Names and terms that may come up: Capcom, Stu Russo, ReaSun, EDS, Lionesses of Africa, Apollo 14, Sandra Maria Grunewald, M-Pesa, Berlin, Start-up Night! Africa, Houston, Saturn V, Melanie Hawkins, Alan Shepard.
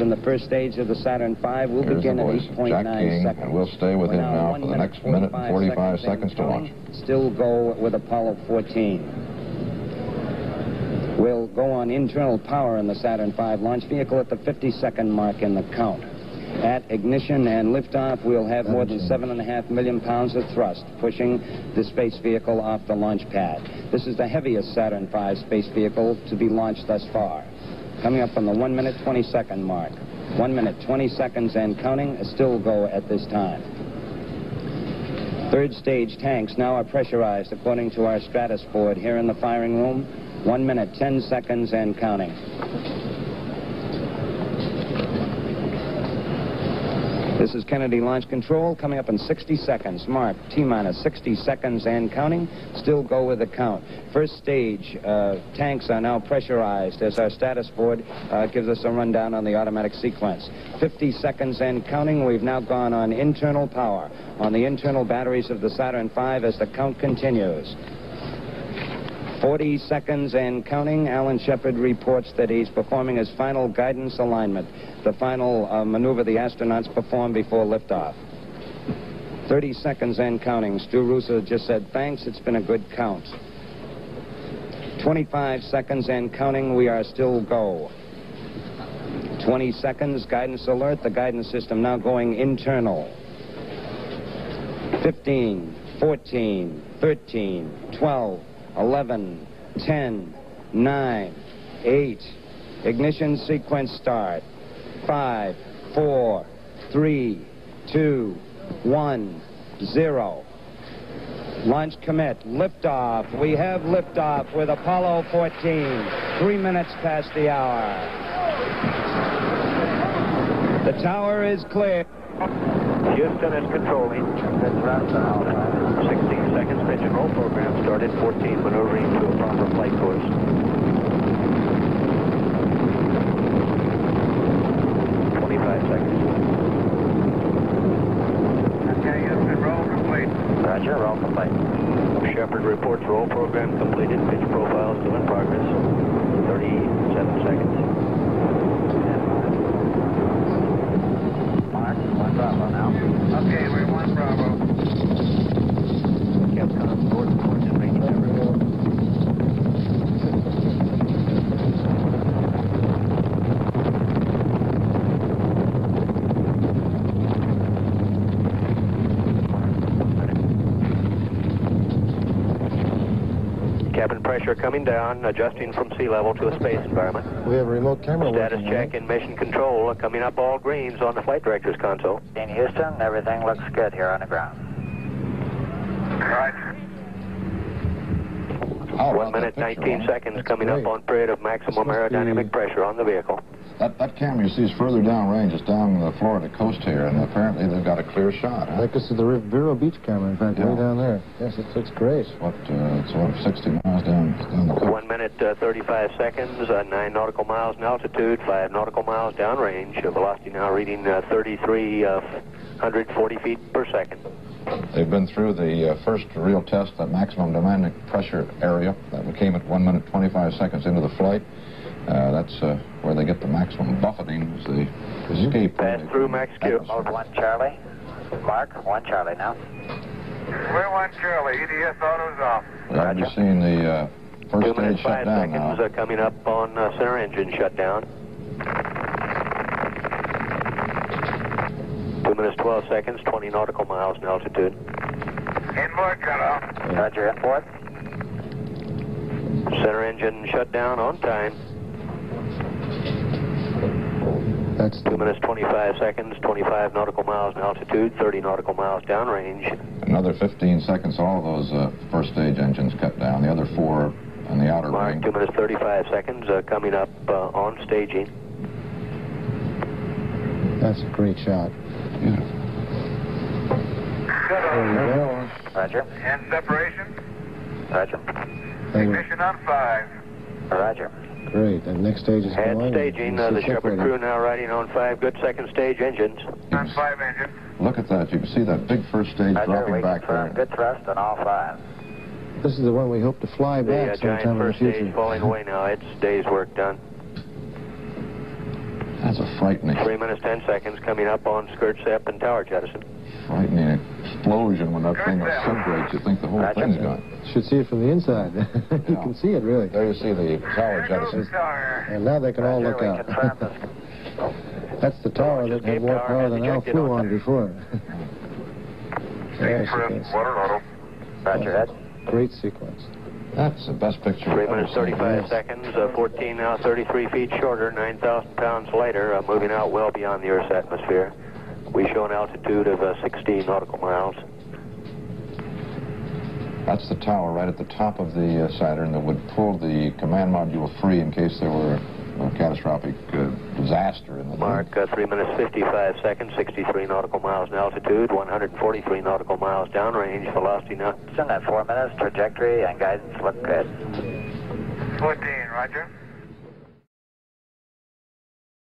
And the first stage of the Saturn V will begin at 8.9 seconds. And we'll stay with him now for the next minute and 45 seconds to launch. Still go with Apollo 14. We'll go on internal power in the Saturn V launch vehicle at the 50-second mark in the count. At ignition and liftoff, we'll have more than 7.5 million pounds of thrust pushing the space vehicle off the launch pad. This is the heaviest Saturn V space vehicle to be launched thus far. Coming up on the 1 minute, 20 second mark. 1 minute, 20 seconds and counting, a still go at this time. Third stage tanks now are pressurized according to our Stratus board here in the firing room. 1 minute, 10 seconds and counting. This is Kennedy Launch Control, coming up in 60 seconds. Mark, T-minus 60 seconds and counting. Still go with the count. First stage tanks are now pressurized as our status board gives us a rundown on the automatic sequence. 50 seconds and counting. We've now gone on internal power on the internal batteries of the Saturn V as the count continues. 40 seconds and counting. Alan Shepard reports that he's performing his final guidance alignment, the final maneuver the astronauts perform before liftoff. 30 seconds and counting. Stu Russo just said, thanks, it's been a good count. 25 seconds and counting. We are still go. 20 seconds, guidance alert. The guidance system now going internal. 15, 14, 13, 12, 11, 10, 9, 8, ignition sequence start, 5, 4, 3, 2, 1, 0. Launch commit, liftoff, we have liftoff with Apollo 14, 3 minutes past the hour. The tower is clear. Houston is controlling. That's right. 16 seconds, pitch and roll program started. 14 maneuvering to a proper flight course. Okay, Houston, roll complete. Roger, roll complete. Shepard reports roll program completed. Pitch profile still in progress. 37 seconds. Bravo now. Okay, we're one Bravo. Capcom, board, board, and range everywhere. Cabin pressure coming down, adjusting from sea level to a space environment. We have a remote camera. Status check in mission control, coming up all greens on the flight director's console. In Houston, everything looks good here on the ground. Right. 1 minute, 19 seconds coming up on period of maximum aerodynamic pressure on the vehicle. That camera you see is further downrange. It's down the Florida coast here, and apparently they've got a clear shot. Huh? I think this is the Vero Beach camera, in fact, way down there. Yes, it looks great. It's what, 60 miles down the coast. 1 minute, 35 seconds, 9 nautical miles in altitude, 5 nautical miles downrange. Velocity now reading 3,340 feet per second. They've been through the first real test, the maximum dynamic pressure area. That came at 1 minute, 25 seconds into the flight. That's where they get the maximum buffeting as they escape. Pass through max Q. Mode 1 Charlie. Mark, 1 Charlie now. We're 1 Charlie. EDS auto's off. Roger. You've seen the first stage shutdown now. 2 minutes, 5 seconds coming up on center engine shutdown. 2 minutes, 12 seconds, 20 nautical miles in altitude. Inboard cutoff. Roger, inboard. Center engine shutdown on time. That's 2 minutes, 25 seconds, 25 nautical miles in altitude, 30 nautical miles downrange. Another 15 seconds, all those first stage engines cut down. The other 4 in the outer ring. 2 minutes, 35 seconds coming up on staging. That's a great shot. Beautiful. There you go. Roger. And separation. Roger. Ignition on 5. Roger. Great, and next stage is going on. Staging, the Shepard crew now riding on 5 good second stage engines. On 5 engines. Look at that, you can see that big first stage dropping back there. Good thrust on all 5. This is the one we hope to fly back sometime in the future. The giant first stage falling away now, it's day's work done. That's a frightening... 3 minutes, 10 seconds, coming up on Skirtsep and Tower Jettison. Frightening explosion when that thing disintegrates. You think the whole thing's gone. Should see it from the inside. You can see it, really. There you see the Tower Jettison. And now they can all look out. That's the tower that had more power than Al flew on before. Great sequence. That's the best picture. 3 minutes, 35 seconds, 14 now, 33 feet shorter, 9,000 pounds later, moving out well beyond the Earth's atmosphere. We show an altitude of 16 nautical miles. That's the tower right at the top of the Saturn that would pull the command module free in case there were a catastrophic disaster in the Mark, 3 minutes, 55 seconds, 63 nautical miles in altitude, 143 nautical miles downrange, velocity now. It's in that 4 minutes, trajectory and guidance look good. 14, roger.